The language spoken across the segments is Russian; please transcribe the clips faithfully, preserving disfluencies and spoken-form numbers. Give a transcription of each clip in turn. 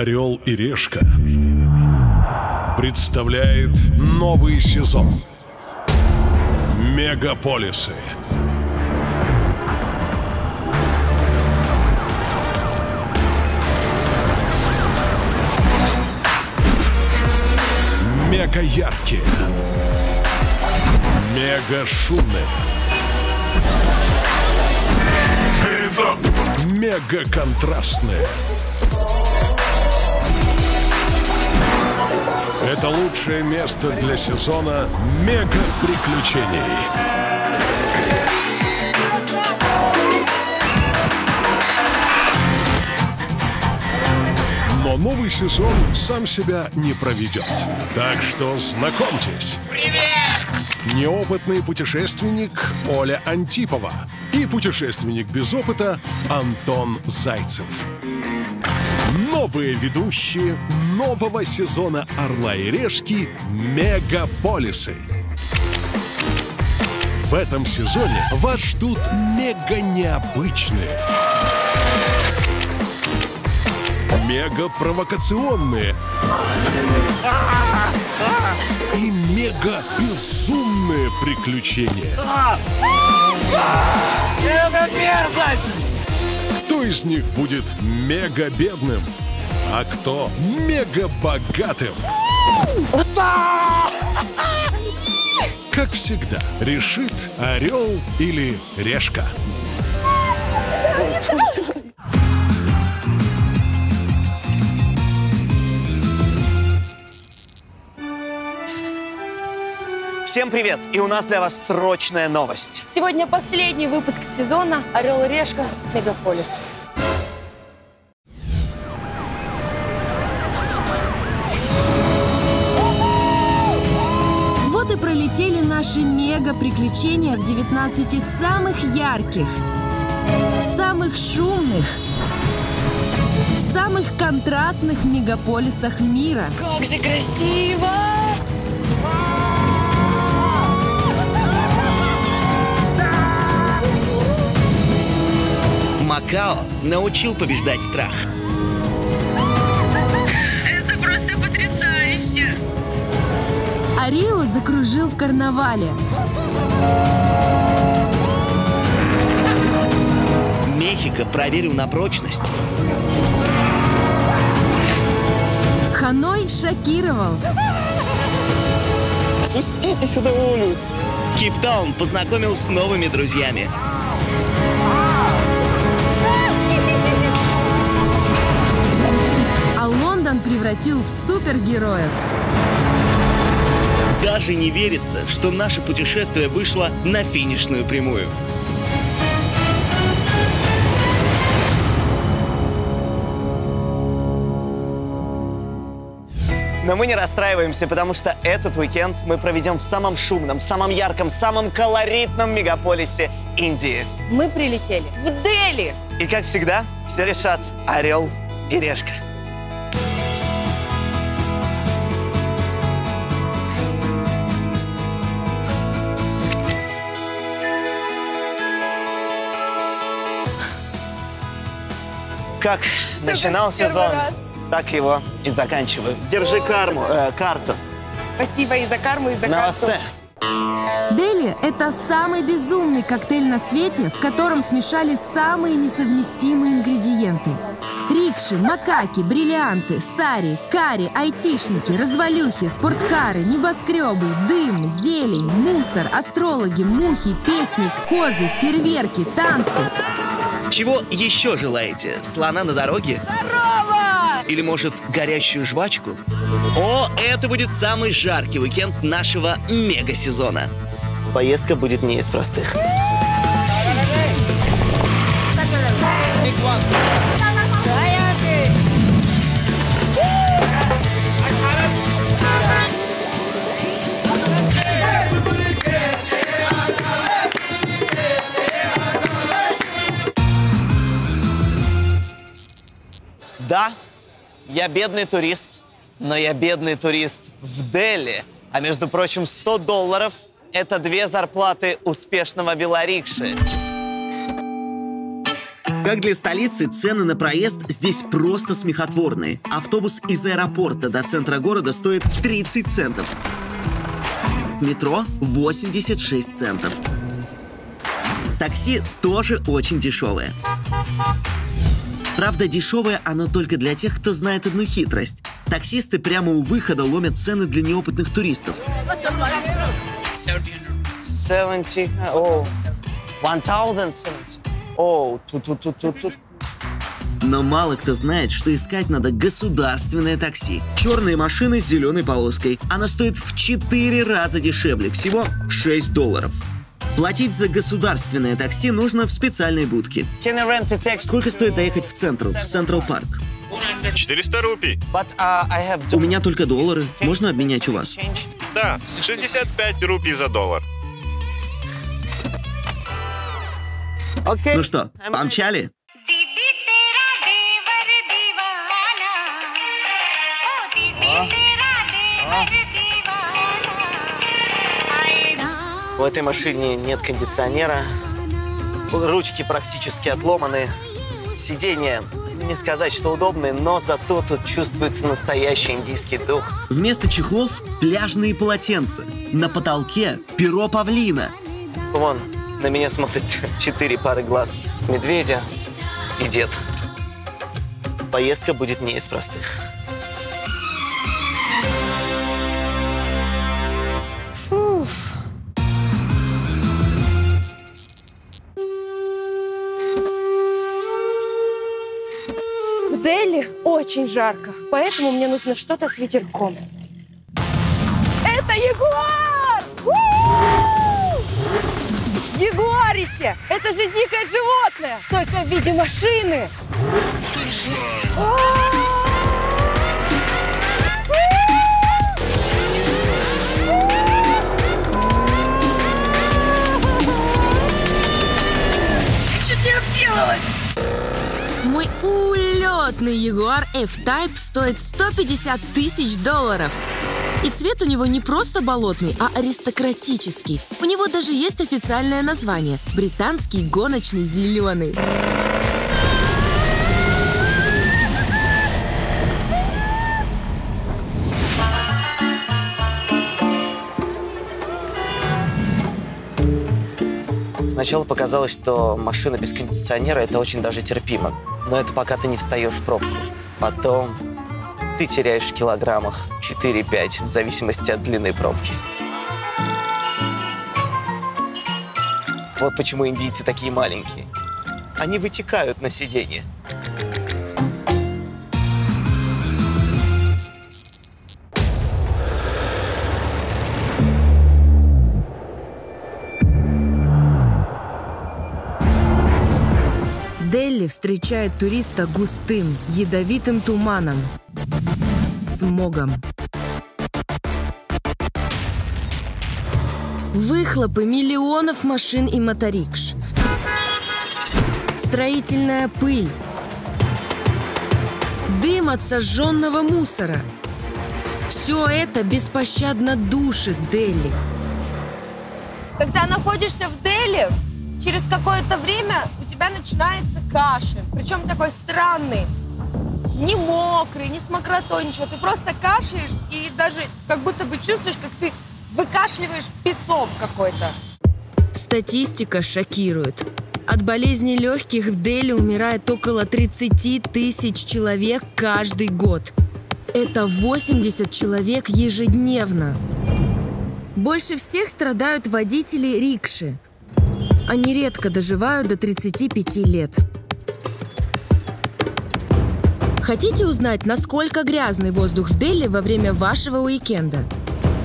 Орел и решка представляет новый сезон Мегаполисы. Мега яркие, мега шумные, мега контрастные. Это лучшее место для сезона мега приключений. Но новый сезон сам себя не проведет. Так что знакомьтесь. Привет! Неопытный путешественник Оля Антипова и путешественник без опыта Антон Зайцев. Новые ведущие нового сезона «Орла и решки» «Мегаполисы». В этом сезоне вас ждут мега необычные, мега-провокационные и мега-безумные приключения. Это мерзость! Кто из них будет мега-бедным, а кто мега-богатым? Как всегда, решит орел или решка. Всем привет! И у нас для вас срочная новость. Сегодня последний выпуск сезона «Орел и решка. Мегаполис». Вот и пролетели наши мега-приключения в девятнадцати самых ярких, самых шумных, самых контрастных мегаполисах мира. Как же красиво! Макао научил побеждать страх. Это просто потрясающе! А Рио закружил в карнавале. Мехико проверил на прочность. Ханой шокировал. Пустите сюда Олю! Кейптаун познакомил с новыми друзьями. Превратил в супергероев. Даже не верится, что наше путешествие вышло на финишную прямую. Но мы не расстраиваемся, потому что этот уикенд мы проведем в самом шумном, самом ярком, самом колоритном мегаполисе Индии. Мы прилетели в Дели. И как всегда, все решат орел и решка. Как начинал сезон, так его и заканчиваю. Держи карму, э, карту. Спасибо и за карму, и за карту. Дели – это самый безумный коктейль на свете, в котором смешали самые несовместимые ингредиенты. Рикши, макаки, бриллианты, сари, кари, айтишники, развалюхи, спорткары, небоскребы, дым, зелень, мусор, астрологи, мухи, песни, козы, фейерверки, танцы. Чего еще желаете? Слона на дороге? Здорово! Или, может, горящую жвачку? О, это будет самый жаркий уикенд нашего мега-сезона. Поездка будет не из простых. Да, я бедный турист, но я бедный турист в Дели. А между прочим, сто долларов – это две зарплаты успешного велорикши. Как для столицы, цены на проезд здесь просто смехотворные. Автобус из аэропорта до центра города стоит тридцать центов. Метро – восемьдесят шесть центов. Такси тоже очень дешевое. Правда, дешевое оно только для тех, кто знает одну хитрость. Таксисты прямо у выхода ломят цены для неопытных туристов. Но мало кто знает, что искать надо государственное такси. Черные машины с зеленой полоской. Она стоит в четыре раза дешевле, всего шесть долларов. Платить за государственное такси нужно в специальной будке. Сколько стоит доехать в центр, в Централ Парк? четыреста рупий. У меня только доллары. Можно обменять у вас? Да, шестьдесят пять рупий за доллар. Okay. Ну что, помчали? У этой машины нет кондиционера, ручки практически отломаны, сиденья, не сказать, что удобные, но зато тут чувствуется настоящий индийский дух. Вместо чехлов пляжные полотенца, на потолке перо павлина. Вон, на меня смотрят четыре пары глаз медведя и дед. Поездка будет не из простых. Очень жарко, поэтому мне нужно что-то с ветерком. Это ягуар! У-у-у! Ягуарище! Это же дикое животное, только в виде машины. Я чуть не обделалась! Мой улетный Ягуар F-Type стоит сто пятьдесят тысяч долларов. И цвет у него не просто болотный, а аристократический. У него даже есть официальное название – британский гоночный зеленый. Сначала показалось, что машина без кондиционера – это очень даже терпимо. Но это пока ты не встаешь в пробку. Потом ты теряешь в килограммах четыре-пять, в зависимости от длины пробки. Вот почему индийцы такие маленькие. Они вытекают на сиденье. Дели встречает туриста густым, ядовитым туманом, смогом. Выхлопы миллионов машин и моторикш. Строительная пыль. Дым от сожженного мусора. Все это беспощадно душит Дели. Когда находишься в Дели, через какое-то время у тебя начинается кашель. Причем такой странный. Не мокрый, не с мокротой, ничего. Ты просто кашляешь и даже как будто бы чувствуешь, как ты выкашливаешь песок какой-то. Статистика шокирует. От болезней легких в Дели умирает около тридцати тысяч человек каждый год. Это восемьдесят человек ежедневно. Больше всех страдают водители рикши. Они редко доживают до тридцати пяти лет. Хотите узнать, насколько грязный воздух в Дели во время вашего уикенда?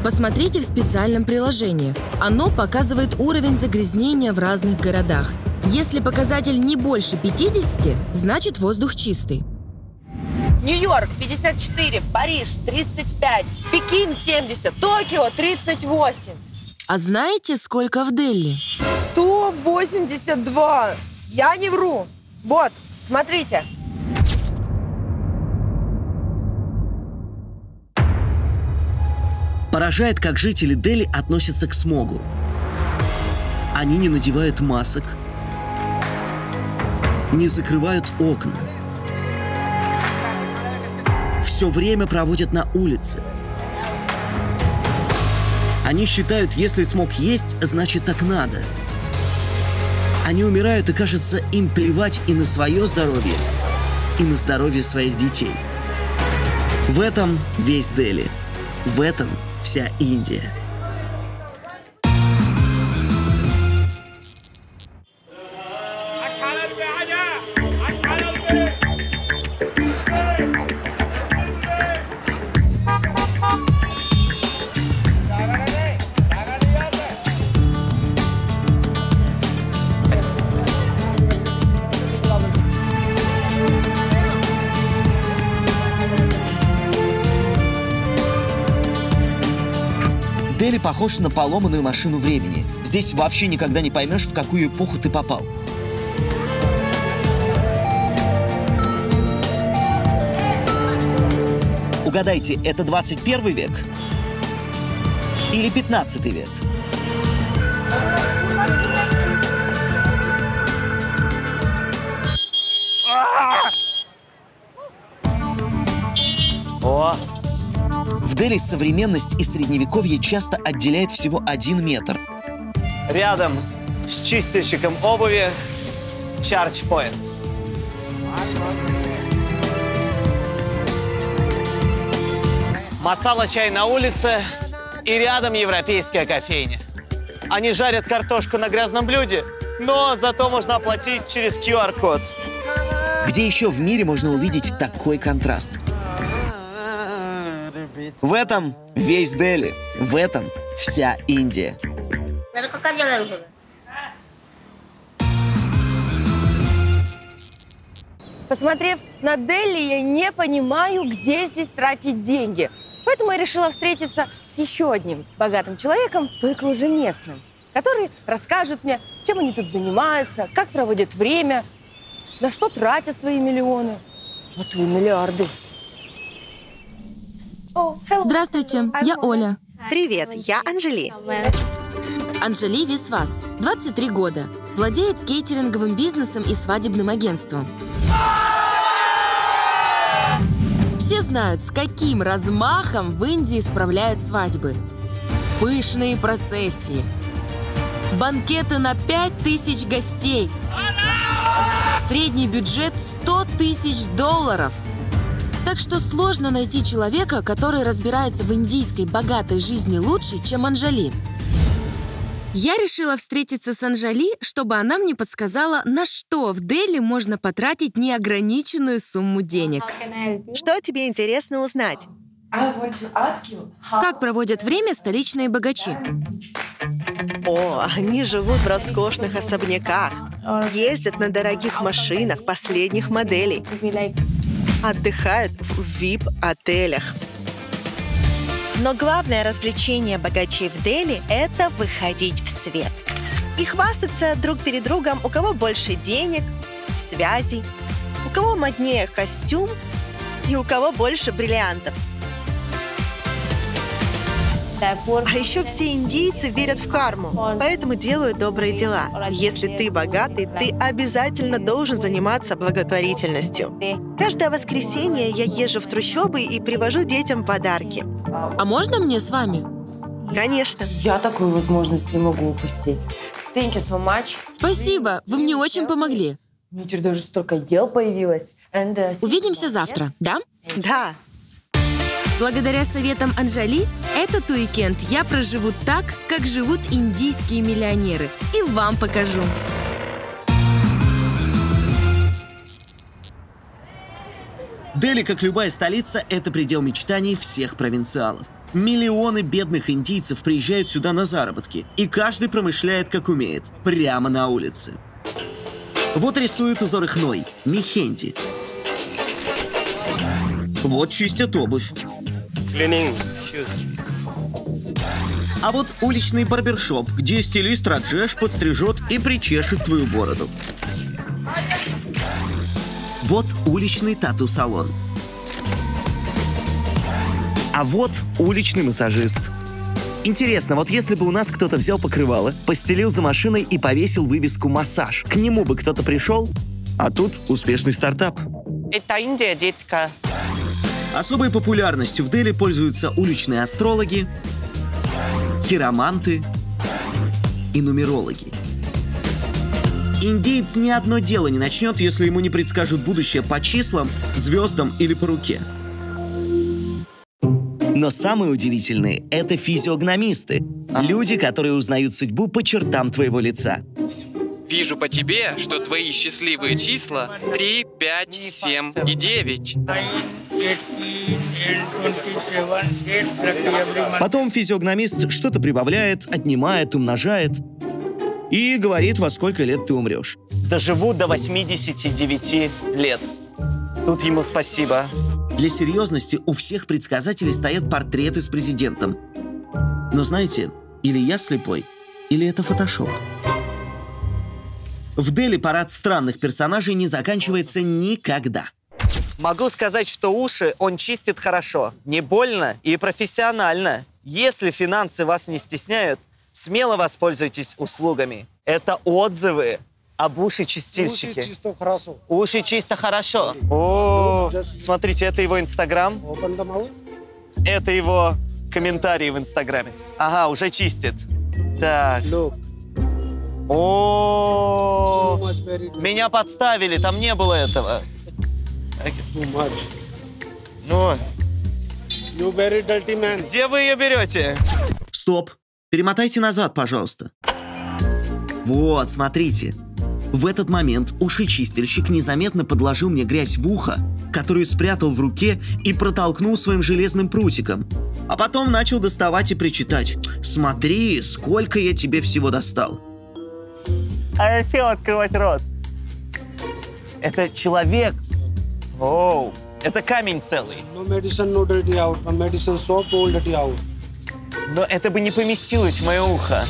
Посмотрите в специальном приложении. Оно показывает уровень загрязнения в разных городах. Если показатель не больше пятидесяти, значит воздух чистый. Нью-Йорк пятьдесят четыре, Париж тридцать пять, Пекин семьдесят, Токио тридцать восемь. А знаете, сколько в Дели? сто восемьдесят два. Я не вру. Вот, смотрите. Поражает, как жители Дели относятся к смогу. Они не надевают масок, не закрывают окна. Все время проводят на улице. Они считают, если смог есть, значит так надо. Они умирают, и кажется, им плевать и на свое здоровье, и на здоровье своих детей. В этом весь Дели. В этом вся Индия. Дели похож на поломанную машину времени. Здесь вообще никогда не поймешь, в какую эпоху ты попал. Угадайте, это двадцать первый век или пятнадцатый век? О! В Дели современность и средневековье часто отделяет всего один метр. Рядом с чистильщиком обуви чардж-поинт. Масала-чай на улице и рядом европейская кофейня. Они жарят картошку на грязном блюде, но зато можно оплатить через ку ар код. Где еще в мире можно увидеть такой контраст? В этом весь Дели, в этом вся Индия. Посмотрев на Дели, я не понимаю, где здесь тратить деньги. Поэтому я решила встретиться с еще одним богатым человеком, только уже местным, который расскажет мне, чем они тут занимаются, как проводят время, на что тратят свои миллионы, а то и миллиарды. Здравствуйте, я Оля. Привет, я Анжали. Анжали Висвас, двадцать три года. Владеет кейтеринговым бизнесом и свадебным агентством. Все знают, с каким размахом в Индии справляют свадьбы. Пышные процессии. Банкеты на пять тысяч гостей. Средний бюджет сто тысяч долларов. Так что сложно найти человека, который разбирается в индийской богатой жизни лучше, чем Анжали. Я решила встретиться с Анжали, чтобы она мне подсказала, на что в Дели можно потратить неограниченную сумму денег. Что тебе интересно узнать? Как проводят время столичные богачи? О, они живут в роскошных особняках, ездят на дорогих машинах последних моделей. Отдыхают в ви ай пи-отелях. Но главное развлечение богачей в Дели – это выходить в свет. И хвастаться друг перед другом, у кого больше денег, связей, у кого моднее костюм и у кого больше бриллиантов. А еще все индийцы верят в карму, поэтому делают добрые дела. Если ты богатый, ты обязательно должен заниматься благотворительностью. Каждое воскресенье я езжу в трущобы и привожу детям подарки. А можно мне с вами? Конечно. Я такую возможность не могу упустить. Thank you so much. Спасибо, вы мне очень помогли. У меня теперь даже столько дел появилось. And, uh, Увидимся завтра, да? Да. Благодаря советам Анжали, этот уикенд я проживу так, как живут индийские миллионеры. И вам покажу. Дели, как любая столица, это предел мечтаний всех провинциалов. Миллионы бедных индийцев приезжают сюда на заработки, и каждый промышляет, как умеет, прямо на улице. Вот рисуют узоры хной, мехенди. Вот чистят обувь. А вот уличный барбершоп, где стилист Раджеш подстрижет и причешет твою бороду. Вот уличный тату-салон. А вот уличный массажист. Интересно, вот если бы у нас кто-то взял покрывало, постелил за машиной и повесил вывеску «Массаж», к нему бы кто-то пришел? А тут успешный стартап. Это Индия, детка. Особой популярностью в Дели пользуются уличные астрологи, хироманты и нумерологи. Индеец ни одно дело не начнет, если ему не предскажут будущее по числам, звездам или по руке. Но самые удивительные – это физиогномисты. Люди, которые узнают судьбу по чертам твоего лица. Вижу по тебе, что твои счастливые числа три, пять, семь и девять. Потом физиогномист что-то прибавляет, отнимает, умножает и говорит, во сколько лет ты умрешь. Доживу до восьмидесяти девяти лет. Тут ему спасибо. Для серьезности у всех предсказателей стоят портреты с президентом. Но знаете, или я слепой, или это фотошоп. В Дели парад странных персонажей не заканчивается никогда. Могу сказать, что уши он чистит хорошо, не больно и профессионально. Если финансы вас не стесняют, смело воспользуйтесь услугами. Это отзывы об уши-чистильщике. Уши чисто хорошо. Уши чисто хорошо. О, смотрите, это его Инстаграм. Это его комментарии в Инстаграме. Ага, уже чистит. Так. О, меня подставили, там не было этого. Ну. Где вы ее берете? Стоп, перемотайте назад, пожалуйста. Вот, смотрите. В этот момент ушечистильщик незаметно подложил мне грязь в ухо, которую спрятал в руке и протолкнул своим железным прутиком. А потом начал доставать и причитать. Смотри, сколько я тебе всего достал. А зачем открывать рот? Это человек. Оу, это камень целый. Но это бы не поместилось в мое ухо.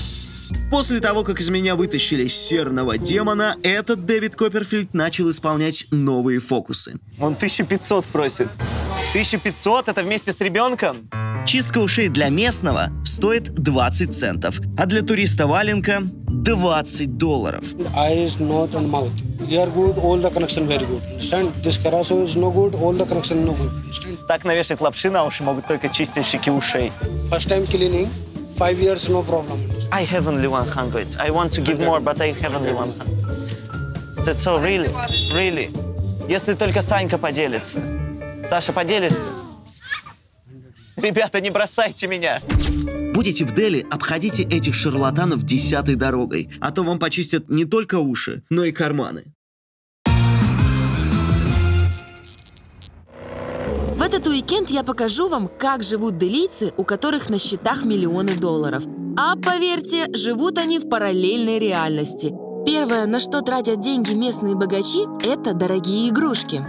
После того, как из меня вытащили серного демона, этот Дэвид Копперфильд начал исполнять новые фокусы. Он тысячу пятьсот просит. тысяча пятьсот? Это вместе с ребенком? Чистка ушей для местного стоит двадцать центов, а для туриста валенка – двадцать долларов. Так навешать лапши на уши могут только чистильщики ушей. five years, no problem. I have only one hundred. I want to give more, but I have only one hundred. That's all, really, really. Если только Санька поделится. Саша, поделишься? Ребята, не бросайте меня. Будете в Дели, обходите этих шарлатанов десятой дорогой, а то вам почистят не только уши, но и карманы. В этот уикенд я покажу вам, как живут делийцы, у которых на счетах миллионы долларов. А поверьте, живут они в параллельной реальности. Первое, на что тратят деньги местные богачи, это дорогие игрушки.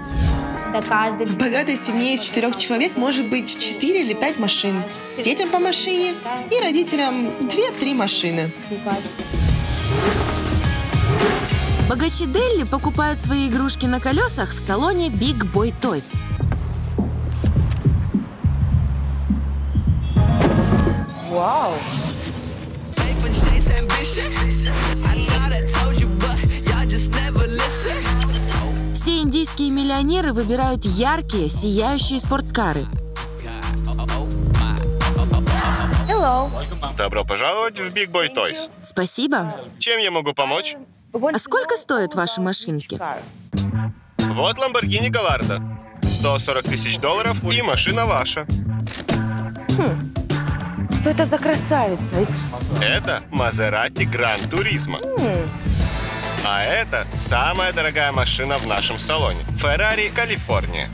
В богатой семье из четырех человек может быть четыре или пять машин. Детям по машине и родителям две-три машины. Богачи Дели покупают свои игрушки на колесах в салоне Big Boy Toys. Вау! Все индийские миллионеры выбирают яркие, сияющие спорткары. Hello. Добро пожаловать в Big Boy Toys. Спасибо. Чем я могу помочь? А сколько стоят ваши машинки? Вот Ламборгини Галлардо. сто сорок тысяч долларов и машина ваша. Хм. Что это за красавица? Это Мазерати Гран Туризмо. Mm. А это самая дорогая машина в нашем салоне. Феррари Калифорния.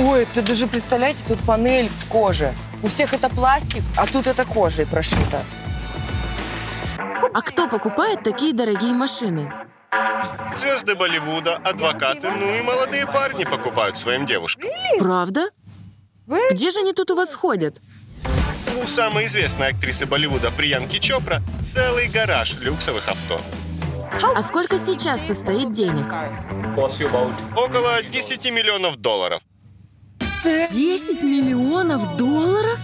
Ой, ты даже представляете, тут панель в коже. У всех это пластик, а тут это кожей прошито. А кто покупает такие дорогие машины? Звезды Болливуда, адвокаты, ну и молодые парни покупают своим девушкам. Правда? Где же они тут у вас ходят? У самой известной актрисы Болливуда Приянки Чопра целый гараж люксовых авто. А сколько сейчас-то стоит денег? Около десяти миллионов долларов. десять миллионов долларов?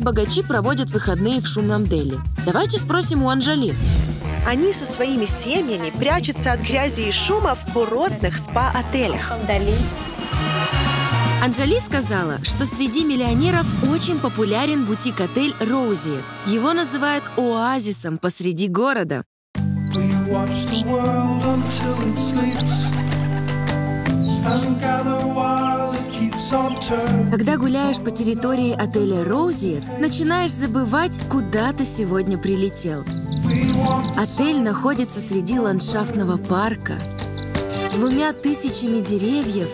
как богачи проводят выходные в шумном Дели. Давайте спросим у Анжали. Они со своими семьями прячутся от грязи и шума в курортных спа-отелях. Анжали сказала, что среди миллионеров очень популярен бутик-отель «Розиет». Его называют оазисом посреди города. Когда гуляешь по территории отеля «Розиет», начинаешь забывать, куда ты сегодня прилетел. Отель находится среди ландшафтного парка с двумя тысячами деревьев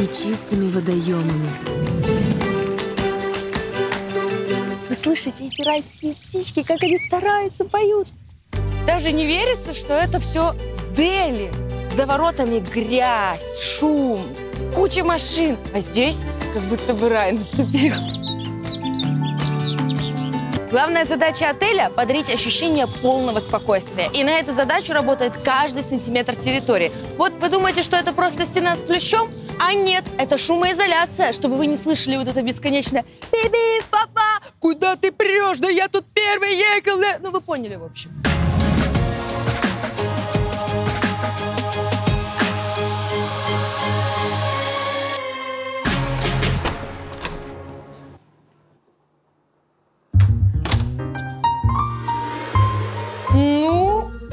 и чистыми водоемами. Вы слышите эти райские птички, как они стараются, поют? Даже не верится, что это все в Дели. За воротами грязь, шум, куча машин. А здесь как будто бы рай наступил. Главная задача отеля – подарить ощущение полного спокойствия. И на эту задачу работает каждый сантиметр территории. Вот вы думаете, что это просто стена с плющом? А нет, это шумоизоляция, чтобы вы не слышали вот это бесконечное «Би-би, папа, куда ты прешь? Да я тут первый ехал!» Ну, вы поняли, в общем.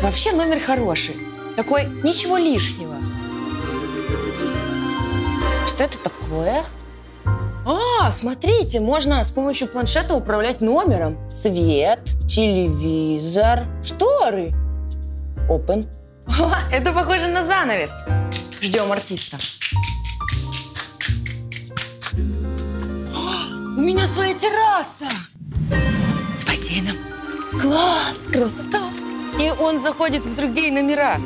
Вообще номер хороший, такой, ничего лишнего. Что это такое? А, смотрите, можно с помощью планшета управлять номером. Свет, телевизор, шторы. Open. А, это похоже на занавес. Ждем артиста. А, у меня своя терраса. С бассейном. Класс, красота. И он заходит в другие номера.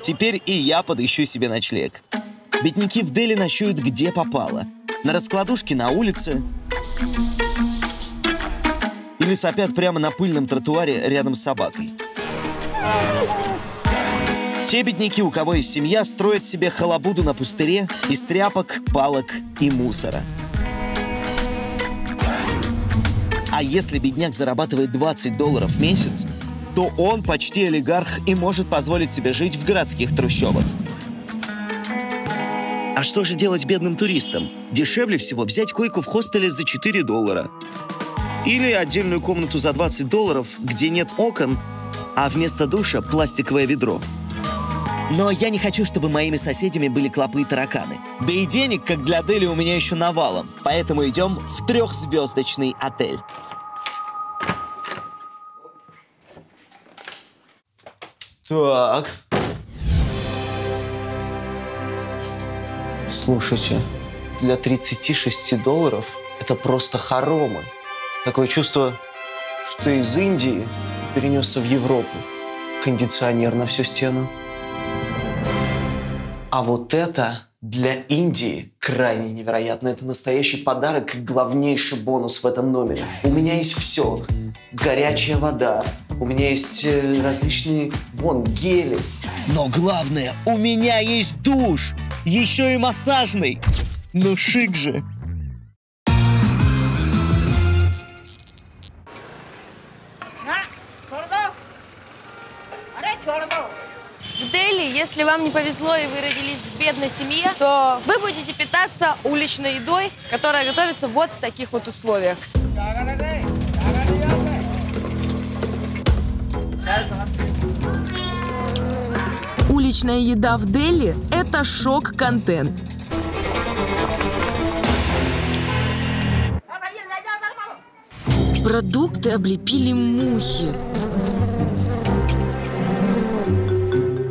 Теперь и я подыщу себе ночлег. Бедняки в Дели ночуют где попало. На раскладушке на улице. Или сопят прямо на пыльном тротуаре рядом с собакой. Те бедняки, у кого есть семья, строят себе халабуду на пустыре из тряпок, палок и мусора. А если бедняк зарабатывает двадцать долларов в месяц, то он почти олигарх и может позволить себе жить в городских трущобах. А что же делать бедным туристам? Дешевле всего взять койку в хостеле за четыре доллара. Или отдельную комнату за двадцать долларов, где нет окон, а вместо душа пластиковое ведро. Но я не хочу, чтобы моими соседями были клопы и тараканы. Да и денег, как для Дели, у меня еще навалом. Поэтому идем в трехзвездочный отель. Так. Слушайте, для тридцати шести долларов это просто хоромы. Такое чувство, что из Индии перенесся в Европу. Кондиционер на всю стену. А вот это для Индии крайне невероятно. Это настоящий подарок и главнейший бонус в этом номере. У меня есть все. Горячая вода. У меня есть э, различные, вон, гели. Но главное, у меня есть душ. Еще и массажный. Ну шик же. Если вам не повезло и вы родились в бедной семье, то вы будете питаться уличной едой, которая готовится вот в таких вот условиях. Уличная еда в Дели – это шок-контент. Продукты облепили мухи.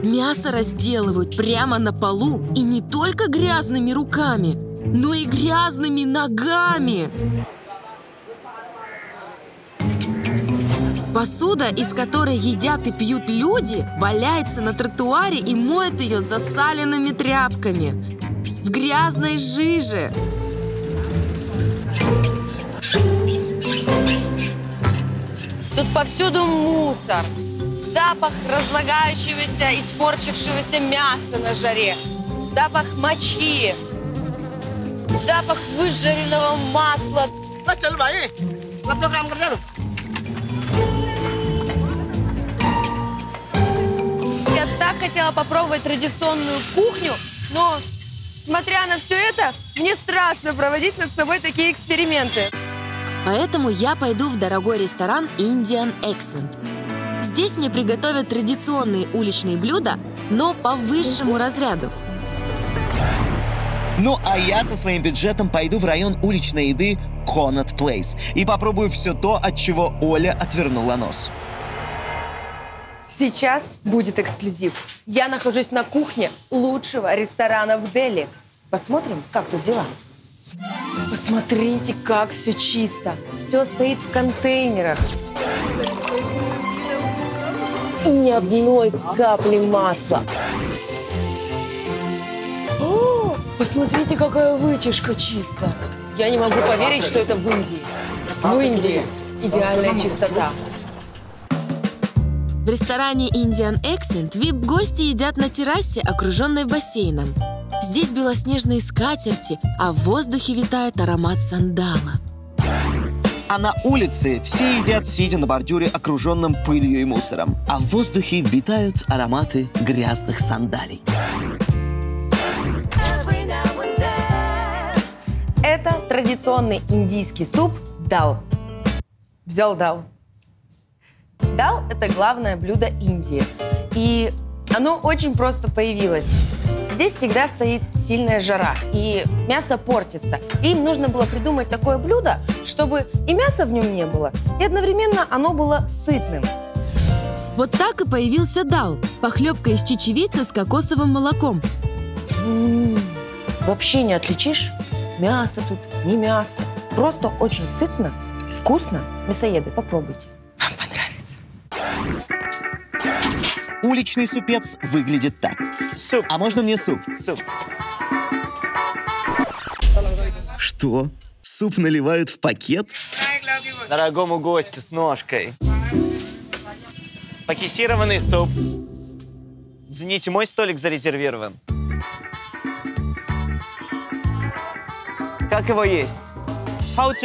Мясо разделывают прямо на полу и не только грязными руками, но и грязными ногами. Посуда, из которой едят и пьют люди, валяется на тротуаре и моет ее засаленными тряпками. В грязной жиже. Тут повсюду мусор, запах разлагающегося, испорчившегося мяса на жаре, запах мочи, запах выжаренного масла. Я так хотела попробовать традиционную кухню, но, смотря на все это, мне страшно проводить над собой такие эксперименты. Поэтому я пойду в дорогой ресторан Indian Accent. Здесь мне приготовят традиционные уличные блюда, но по высшему разряду. Ну, а я со своим бюджетом пойду в район уличной еды Конот Плейс и попробую все то, от чего Оля отвернула нос. Сейчас будет эксклюзив. Я нахожусь на кухне лучшего ресторана в Дели. Посмотрим, как тут дела. Посмотрите, как все чисто. Все стоит в контейнерах. И ни одной капли масла. О, посмотрите, какая вытяжка чисто. Я не могу поверить, что это в Индии. В Индии идеальная чистота. В ресторане Indian Accent ви ай пи-гости едят на террасе, окруженной бассейном. Здесь белоснежные скатерти, а в воздухе витает аромат сандала. А на улице все едят, сидя на бордюре, окруженном пылью и мусором. А в воздухе витают ароматы грязных сандалий. Это традиционный индийский суп дал. Взял дал. Дал – это главное блюдо Индии. И оно очень просто появилось. Здесь всегда стоит сильная жара, и мясо портится. И им нужно было придумать такое блюдо, чтобы и мяса в нем не было, и одновременно оно было сытным. Вот так и появился дал – похлебка из чечевицы с кокосовым молоком. М-м-м, вообще не отличишь. Мясо тут, не мясо. Просто очень сытно, вкусно. Мясоеды, попробуйте. Вам понравится. Уличный супец выглядит так. Суп. А можно мне суп? Суп. Что? Суп наливают в пакет? Дорогому гостю с ножкой. Пакетированный суп. Извините, мой столик зарезервирован. Как его есть?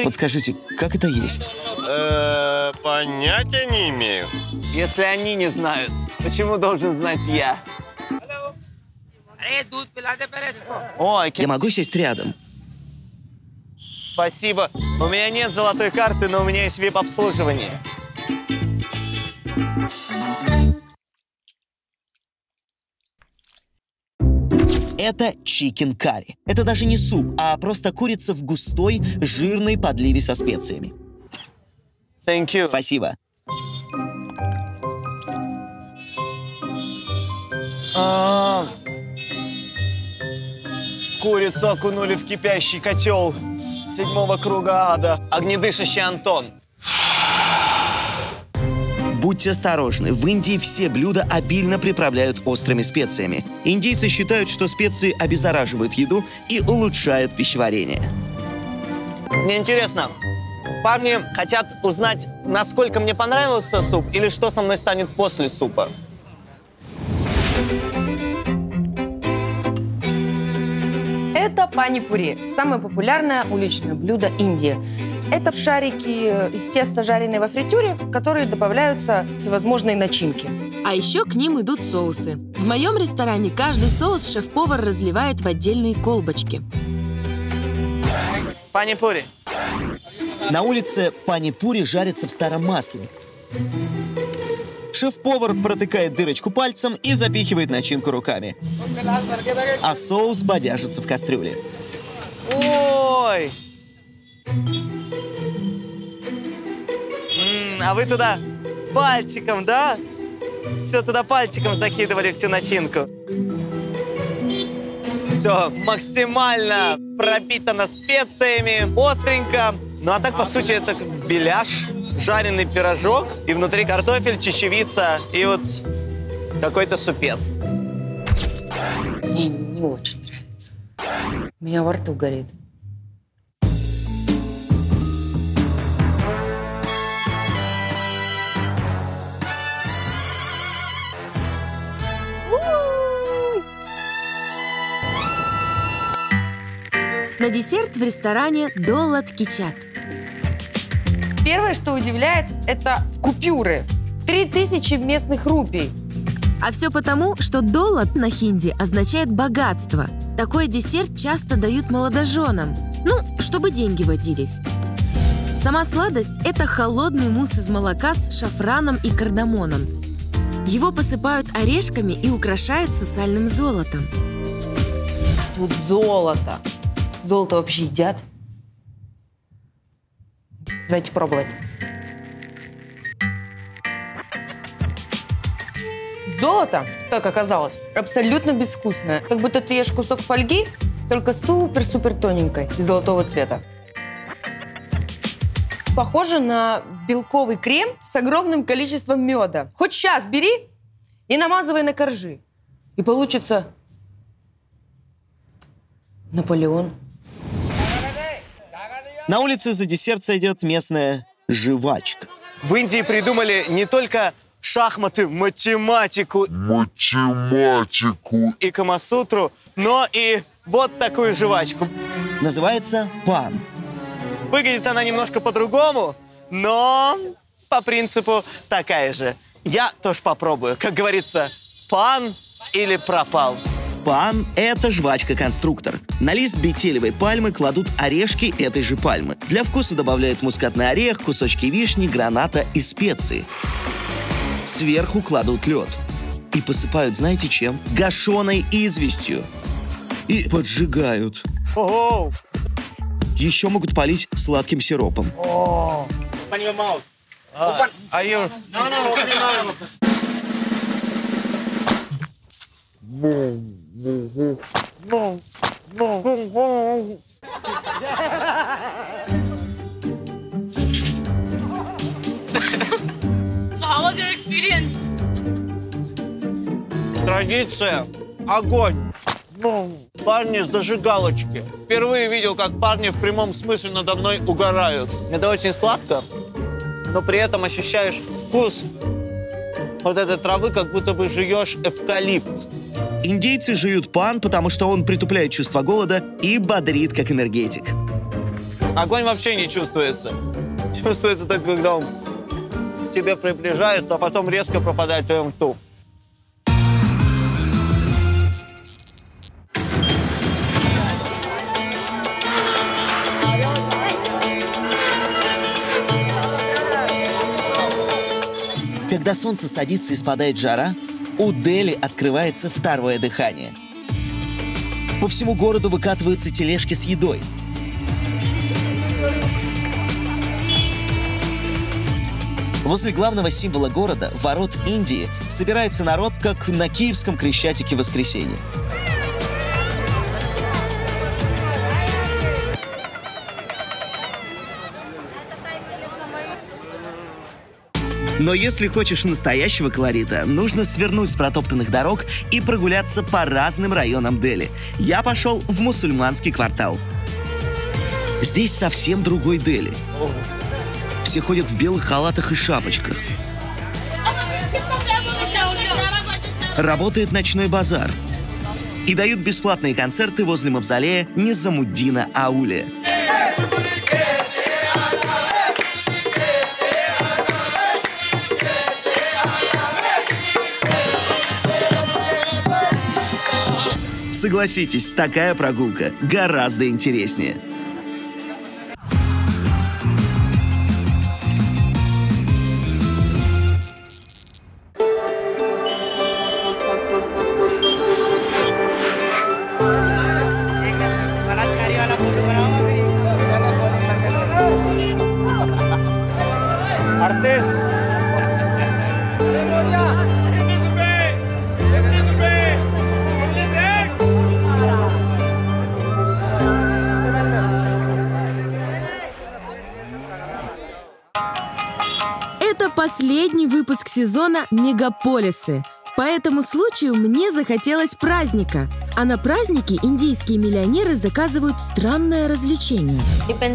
Подскажите, как это есть? Э-э, понятия не имею. Если они не знают, почему должен знать я? О, я могу сесть рядом. Спасибо. У меня нет золотой карты, но у меня есть ви ай пи-обслуживание. Это чикен карри. Это даже не суп, а просто курица в густой, жирной подливе со специями. Thank you. Спасибо. А-а-а. Курицу окунули в кипящий котел седьмого круга ада. Огнедышащий Антон. Будьте осторожны, в Индии все блюда обильно приправляют острыми специями. Индийцы считают, что специи обеззараживают еду и улучшают пищеварение. Мне интересно, парни хотят узнать, насколько мне понравился суп или что со мной станет после супа. Это панипури, самое популярное уличное блюдо Индии. Это шарики из теста, жареные во фритюре, в которые добавляются всевозможные начинки. А еще к ним идут соусы. В моем ресторане каждый соус шеф-повар разливает в отдельные колбочки. Панипури. На улице панипури жарится в старом масле. Шеф-повар протыкает дырочку пальцем и запихивает начинку руками. А соус бодяжится в кастрюле. Ой! А вы туда пальчиком, да? Все туда пальчиком закидывали, всю начинку. Все максимально пропитано специями, остренько. Ну а так, по сути, это как беляш, жареный пирожок, и внутри картофель, чечевица и вот какой-то супец. Мне не очень нравится. У меня во рту горит. На десерт в ресторане «Долат Кичат». Первое, что удивляет, это купюры. три тысячи местных рупий. А все потому, что долат на хинди означает богатство. Такой десерт часто дают молодоженам. Ну, чтобы деньги водились. Сама сладость – это холодный мусс из молока с шафраном и кардамоном. Его посыпают орешками и украшают сусальным золотом. Тут золото. Золото вообще едят? Давайте пробовать. Золото, так оказалось, абсолютно безвкусное. Как будто ты ешь кусок фольги, только супер-супер тоненькой, из золотого цвета. Похоже на белковый крем с огромным количеством меда. Хоть сейчас бери и намазывай на коржи. И получится Наполеон. На улице за десерт сойдет местная жвачка. В Индии придумали не только шахматы, математику, математику и камасутру, но и вот такую жвачку. Называется пан. Выглядит она немножко по-другому, но по принципу такая же. Я тоже попробую. Как говорится, пан или пропал. Пан – это жвачка-конструктор. На лист бетелевой пальмы кладут орешки этой же пальмы. Для вкуса добавляют мускатный орех, кусочки вишни, граната и специи. Сверху кладут лед. И посыпают, знаете чем? Гашеной известью. И поджигают. О-о-о. Еще могут полить сладким сиропом. О-о-о. А, а я... Традиция – огонь. Парни зажигалочки. Впервые видел, как парни в прямом смысле надо мной угорают. Это очень сладко, но при этом ощущаешь вкус вот этой травы, как будто бы жуешь эвкалипт. Индейцы жуют пан, потому что он притупляет чувство голода и бодрит, как энергетик. Огонь вообще не чувствуется. Чувствуется так, когда он к тебе приближается, а потом резко пропадает в твоем рту. Когда солнце садится и спадает жара, у Дели открывается второе дыхание. По всему городу выкатываются тележки с едой. Возле главного символа города, ворот Индии, собирается народ, как на Киевском Крещатике в воскресенье. Но если хочешь настоящего колорита, нужно свернуть с протоптанных дорог и прогуляться по разным районам Дели. Я пошел в мусульманский квартал. Здесь совсем другой Дели. Все ходят в белых халатах и шапочках. Работает ночной базар. И дают бесплатные концерты возле мавзолея Низамуддина Аулия. Согласитесь, такая прогулка гораздо интереснее. Последний выпуск сезона «Мегаполисы». По этому случаю мне захотелось праздника. А на праздники индийские миллионеры заказывают странное развлечение.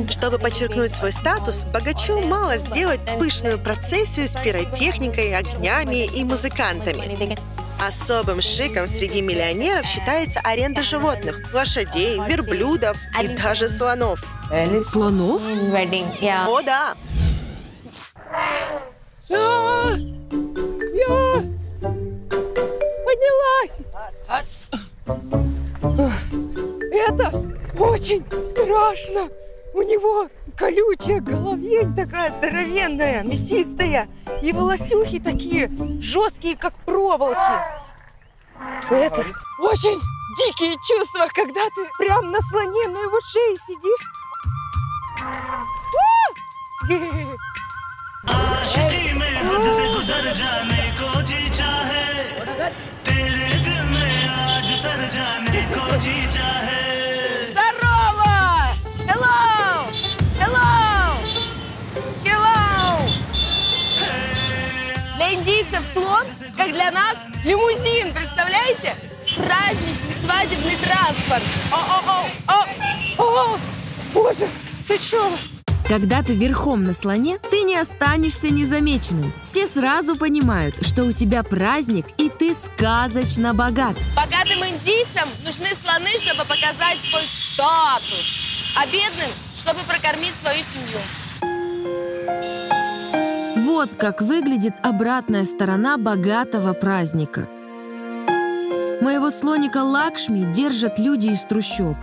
Чтобы подчеркнуть свой статус, богачу мало сделать пышную процессию с пиротехникой, огнями и музыкантами. Особым шиком среди миллионеров считается аренда животных, лошадей, верблюдов и даже слонов. Слонов? О, да! А-а-а! Я поднялась! Это очень страшно! У него колючая головень такая здоровенная, мясистая, и волосюхи такие жесткие, как проволоки. Это очень дикие чувства, когда ты прям на слоне на его шее сидишь. Здорово! Hello! Hello! Hello! Для индийцев слон, как для нас, лимузин, представляете? Праздничный свадебный транспорт. О-о-о! Боже, ты чё? Когда ты верхом на слоне, ты не останешься незамеченным. Все сразу понимают, что у тебя праздник, и ты сказочно богат. Богатым индийцам нужны слоны, чтобы показать свой статус, а бедным, чтобы прокормить свою семью. Вот как выглядит обратная сторона богатого праздника. Моего слоника Лакшми держат люди из трущоб.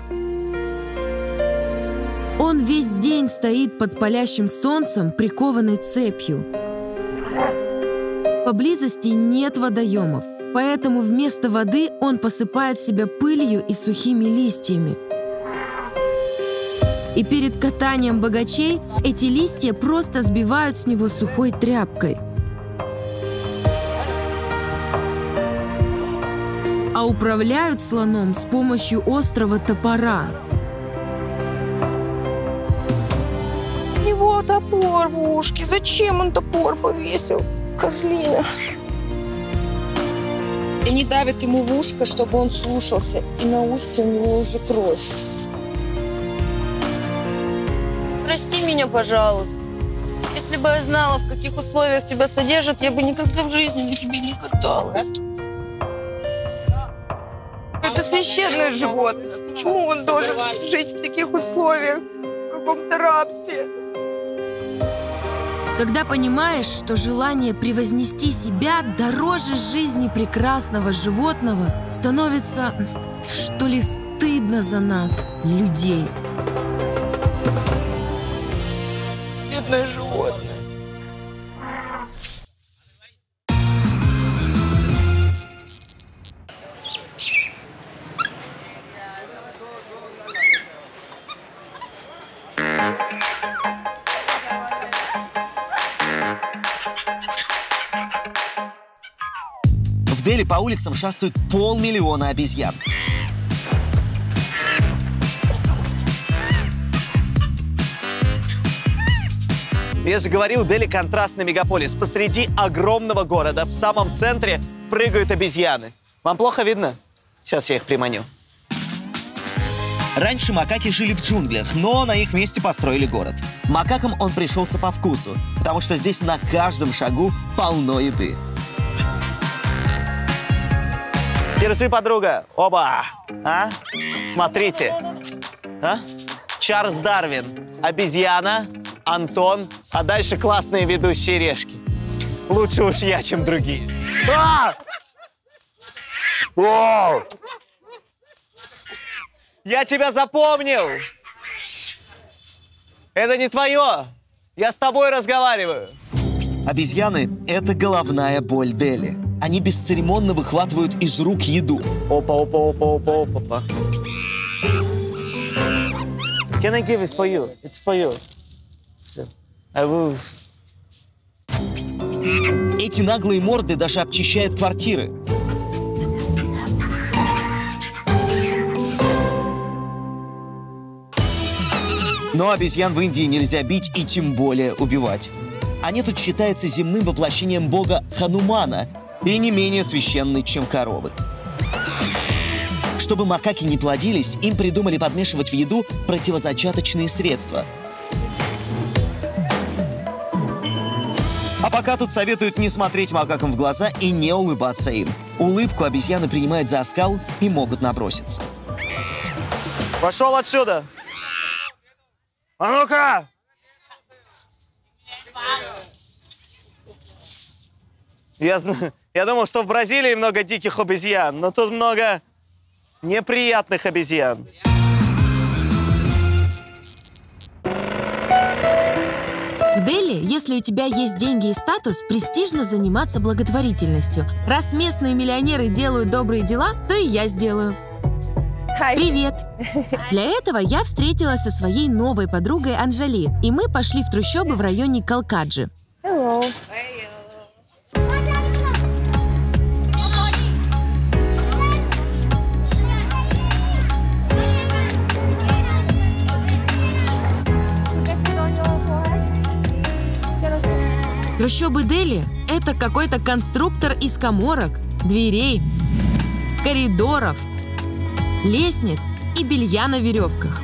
Он весь день стоит под палящим солнцем, прикованный цепью. Поблизости нет водоемов, поэтому вместо воды он посыпает себя пылью и сухими листьями. И перед катанием богачей эти листья просто сбивают с него сухой тряпкой. А управляют слоном с помощью острого топора. Топор в ушке. Зачем он топор повесил? Козлина. И не давит ему в ушко, чтобы он слушался. И на ушке у него уже кровь. Прости меня, пожалуйста. Если бы я знала, в каких условиях тебя содержат, я бы никогда в жизни на тебе не каталась. Это священное животное. Почему он должен жить в таких условиях? В каком-то рабстве? Когда понимаешь, что желание превознести себя дороже жизни прекрасного животного, становится, что ли, стыдно за нас, людей. Бедное животное. В Дели по улицам шастают полмиллиона обезьян. Я же говорил, Дели контрастный мегаполис. Посреди огромного города, в самом центре, прыгают обезьяны. Вам плохо видно? Сейчас я их приманю. Раньше макаки жили в джунглях, но на их месте построили город. Макакам он пришелся по вкусу, потому что здесь на каждом шагу полно еды. Держи, подруга. Оба. А? Смотрите. А? Чарльз Дарвин, обезьяна, Антон, а дальше классные ведущие решки. Лучше уж я, чем другие. А! О! Я тебя запомнил! Это не твое! Я с тобой разговариваю! Обезьяны – это головная боль Дели. Они бесцеремонно выхватывают из рук еду. Опа-опа-опа-опа-опа-опа. Can I give it for you? It's for you. So, I will... Эти наглые морды даже обчищают квартиры. Но обезьян в Индии нельзя бить и тем более убивать. Они тут считаются земным воплощением бога Ханумана и не менее священны, чем коровы. Чтобы макаки не плодились, им придумали подмешивать в еду противозачаточные средства. А пока тут советуют не смотреть макакам в глаза и не улыбаться им. Улыбку обезьяны принимают за оскал и могут наброситься. Пошел отсюда! А ну-ка! Я, я думал, что в Бразилии много диких обезьян, но тут много неприятных обезьян. В Дели, если у тебя есть деньги и статус, престижно заниматься благотворительностью. Раз местные миллионеры делают добрые дела, то и я сделаю. Привет! Для этого я встретилась со своей новой подругой Анжали, и мы пошли в трущобы в районе Калкаджи. Hello. Трущобы Дели – это какой-то конструктор из коморок, дверей, коридоров, лестниц и белья на веревках.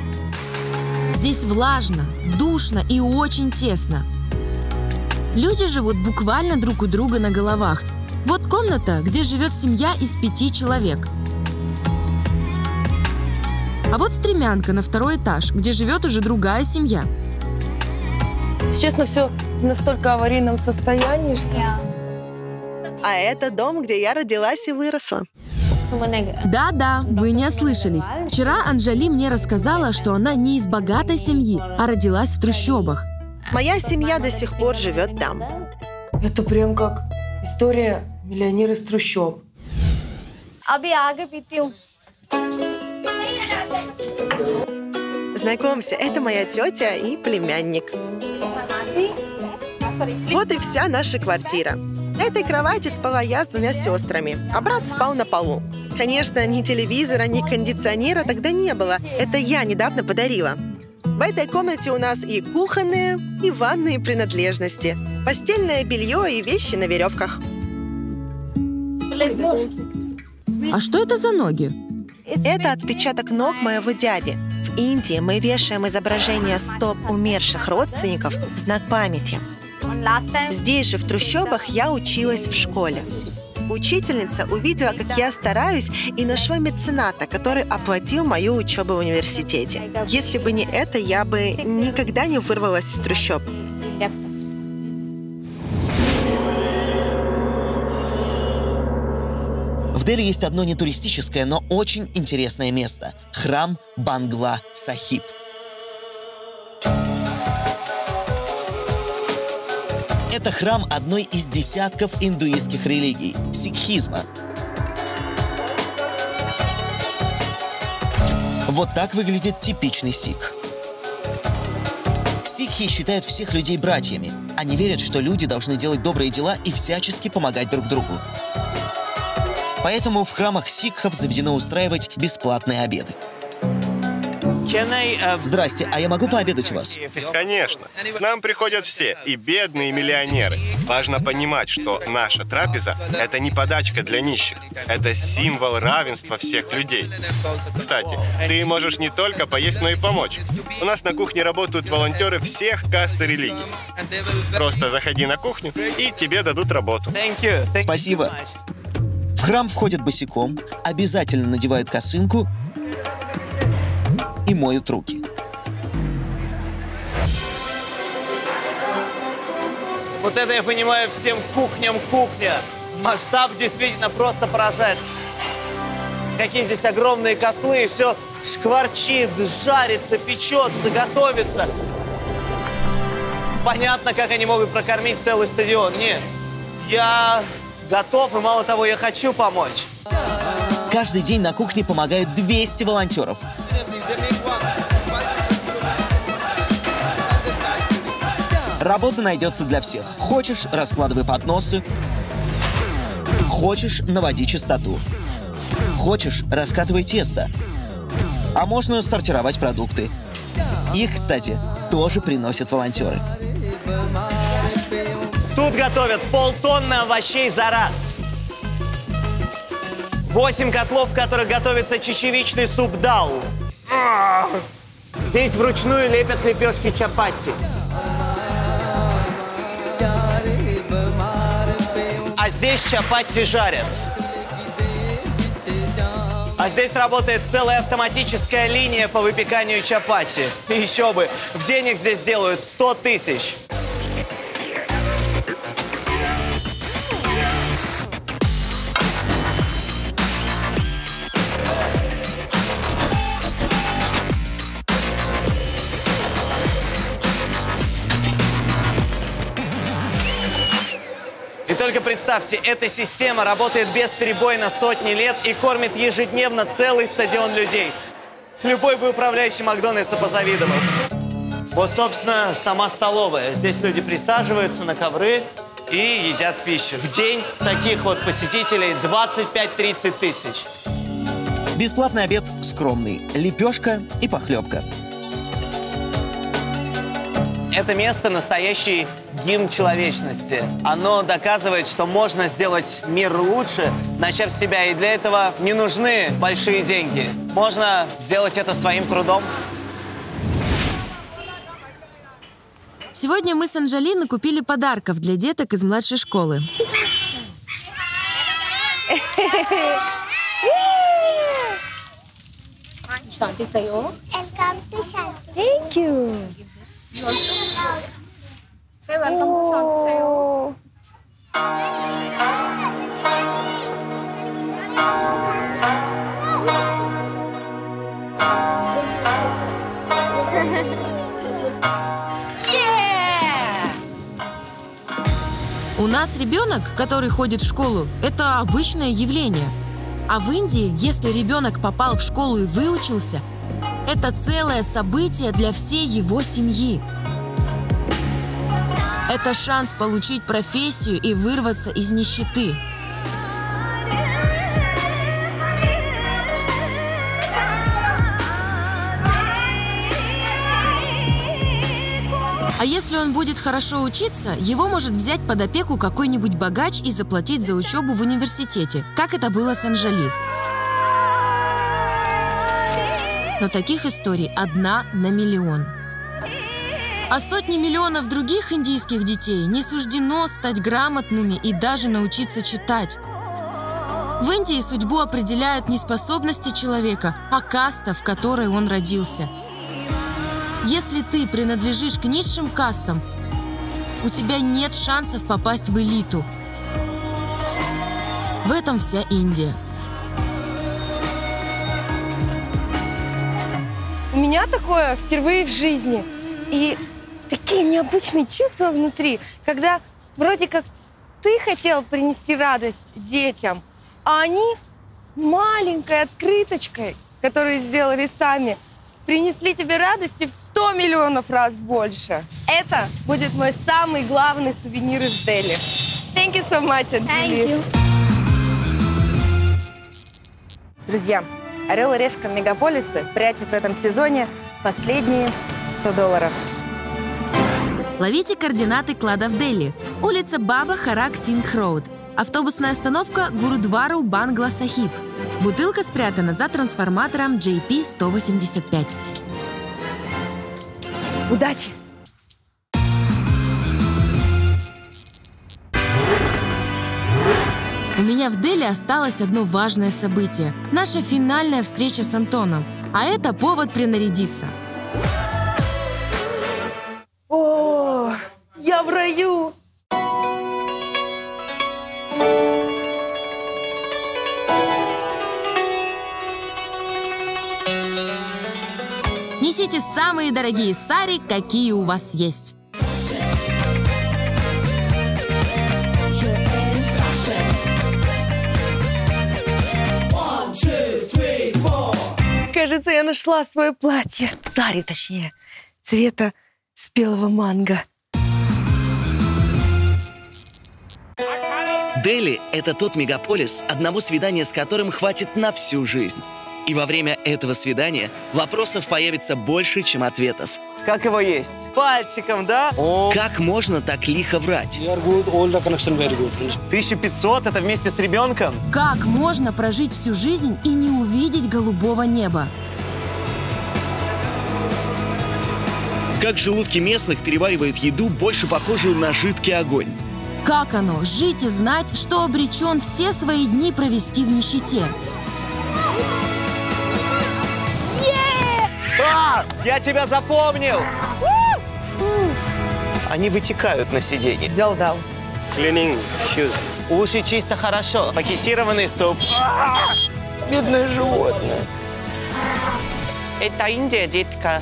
Здесь влажно, душно и очень тесно. Люди живут буквально друг у друга на головах. Вот комната, где живет семья из пяти человек. А вот стремянка на второй этаж, где живет уже другая семья. Честно, все в настолько аварийном состоянии, что... А это дом, где я родилась и выросла. Да-да, вы не ослышались. Вчера Анжали мне рассказала, что она не из богатой семьи, а родилась в трущобах. Моя семья до сих пор живет там. Это прям как история миллионера из трущоб. Знакомься, это моя тетя и племянник. Вот и вся наша квартира. На этой кровати спала я с двумя сестрами, а брат спал на полу. Конечно, ни телевизора, ни кондиционера тогда не было. Это я недавно подарила. В этой комнате у нас и кухонные, и ванные принадлежности, постельное белье и вещи на веревках. А что это за ноги? Это отпечаток ног моего дяди. В Индии мы вешаем изображение стоп умерших родственников в знак памяти. Здесь же, в трущобах, я училась в школе. Учительница увидела, как я стараюсь, и нашла мецената, который оплатил мою учебу в университете. Если бы не это, я бы никогда не вырвалась из трущоб. В Дели есть одно нетуристическое, но очень интересное место – храм Бангла Сахиб. Это храм одной из десятков индуистских религий – сикхизма. Вот так выглядит типичный сикх. Сикхи считают всех людей братьями. Они верят, что люди должны делать добрые дела и всячески помогать друг другу. Поэтому в храмах сикхов заведено устраивать бесплатные обеды. Здрасте, а я могу пообедать у вас? Конечно. К нам приходят все, и бедные, и миллионеры. Важно понимать, что наша трапеза – это не подачка для нищих. Это символ равенства всех людей. Кстати, ты можешь не только поесть, но и помочь. У нас на кухне работают волонтеры всех каст и религий. Просто заходи на кухню, и тебе дадут работу. Спасибо. В храм входят босиком, обязательно надевают косынку и моют руки. Вот это я понимаю всем кухням кухня. Масштаб действительно просто поражает. Какие здесь огромные котлы, все шкварчит, жарится, печется, готовится. Понятно, как они могут прокормить целый стадион. Нет, я готов, и мало того, я хочу помочь. Каждый день на кухне помогают двести волонтеров. Работа найдется для всех. Хочешь, раскладывай подносы. Хочешь, наводи чистоту. Хочешь, раскатывай тесто. А можно сортировать продукты. Их, кстати, тоже приносят волонтеры. Тут готовят полтонны овощей за раз. Восемь котлов, в которых готовится чечевичный суп дал. Здесь вручную лепят лепешки чапати. а здесь чапатти жарят. А здесь работает целая автоматическая линия по выпеканию чапати. И еще бы, в день их здесь делают сто тысяч. Только представьте, эта система работает бесперебойно сотни лет и кормит ежедневно целый стадион людей. Любой бы управляющий Макдональдса позавидовал. Вот, собственно, сама столовая. Здесь люди присаживаются на ковры и едят пищу. В день таких вот посетителей двадцать пять — тридцать тысяч. Бесплатный обед скромный. Лепешка и похлебка. Это место – настоящий гимн человечности. Оно доказывает, что можно сделать мир лучше, начав с себя. И для этого не нужны большие деньги. Можно сделать это своим трудом. Сегодня мы с Анжали накупили подарков для деток из младшей школы. Thank you. У нас ребенок, который ходит в школу, это обычное явление. А в Индии, если ребенок попал в школу и выучился, это целое событие для всей его семьи. Это шанс получить профессию и вырваться из нищеты. А если он будет хорошо учиться, его может взять под опеку какой-нибудь богач и заплатить за учебу в университете, как это было с Анжали. Но таких историй одна на миллион. А сотни миллионов других индийских детей не суждено стать грамотными и даже научиться читать. В Индии судьбу определяют не способности человека, а каста, в которой он родился. Если ты принадлежишь к низшим кастам, у тебя нет шансов попасть в элиту. В этом вся Индия. У меня такое впервые в жизни. И такие необычные чувства внутри, когда вроде как ты хотел принести радость детям, а они маленькой открыточкой, которую сделали сами, принесли тебе радости в сто миллионов раз больше. Это будет мой самый главный сувенир из Дели. Thank you so much, Анжали. Друзья, Орел и решка Мегаполисы прячет в этом сезоне последние сто долларов. Ловите координаты кладов Дели. Улица Баба-Харак-Сингх-Роуд. Автобусная остановка Гурудвару Бангла Сахиб. Бутылка спрятана за трансформатором джей пи сто восемьдесят пять. Удачи! У меня в Дели осталось одно важное событие – наша финальная встреча с Антоном. А это повод принарядиться. О, я в раю! Несите самые дорогие сари, какие у вас есть. Кажется, я нашла свое платье. Сари, точнее, цвета спелого манго. Дели – это тот мегаполис, одного свидания с которым хватит на всю жизнь. И во время этого свидания вопросов появится больше, чем ответов. Как его есть? Пальчиком, да? О. Как можно так лихо врать? тысяча пятьсот – это вместе с ребенком? Как можно прожить всю жизнь и не увидеть голубого неба? Как желудки местных переваривают еду, больше похожую на жидкий огонь. Как оно — жить и знать, что обречен все свои дни провести в нищете? А, я тебя запомнил! Они вытекают на сиденье. Взял, дал. Cleaning shoes. Уши чисто хорошо. Пакетированный суп. Бедное животное. Это Индия, детка.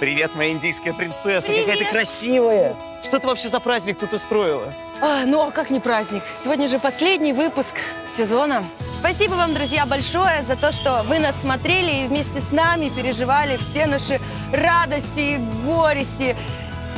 Привет, моя индийская принцесса. Привет. Какая ты красивая. Что ты вообще за праздник тут устроила? А, ну, а как не праздник? Сегодня же последний выпуск сезона. Спасибо вам, друзья, большое за то, что вы нас смотрели и вместе с нами переживали все наши радости и горести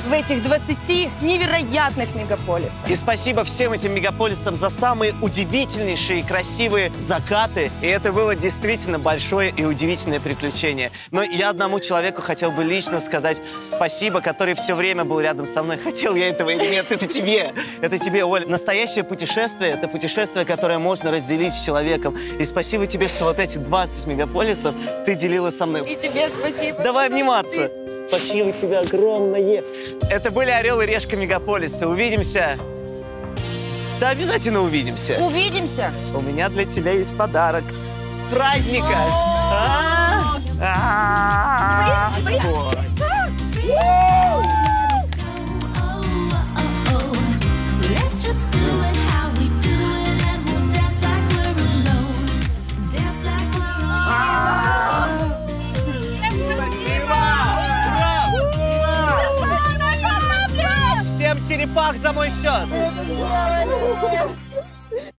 в этих двадцати невероятных мегаполисах. И спасибо всем этим мегаполисам за самые удивительнейшие и красивые закаты. И это было действительно большое и удивительное приключение. Но я одному человеку хотел бы лично сказать спасибо, который все время был рядом со мной. Хотел я этого или нет, это тебе. Это тебе, Оль. Настоящее путешествие — это путешествие, которое можно разделить с человеком. И спасибо тебе, что вот эти двадцать мегаполисов ты делила со мной. И тебе спасибо. Давай обниматься. Спасибо тебе огромное. Это были «Орел и решка» мегаполиса. Увидимся. Да, обязательно увидимся. Увидимся. У меня для тебя есть подарок. Праздника. Черепах за мой счет!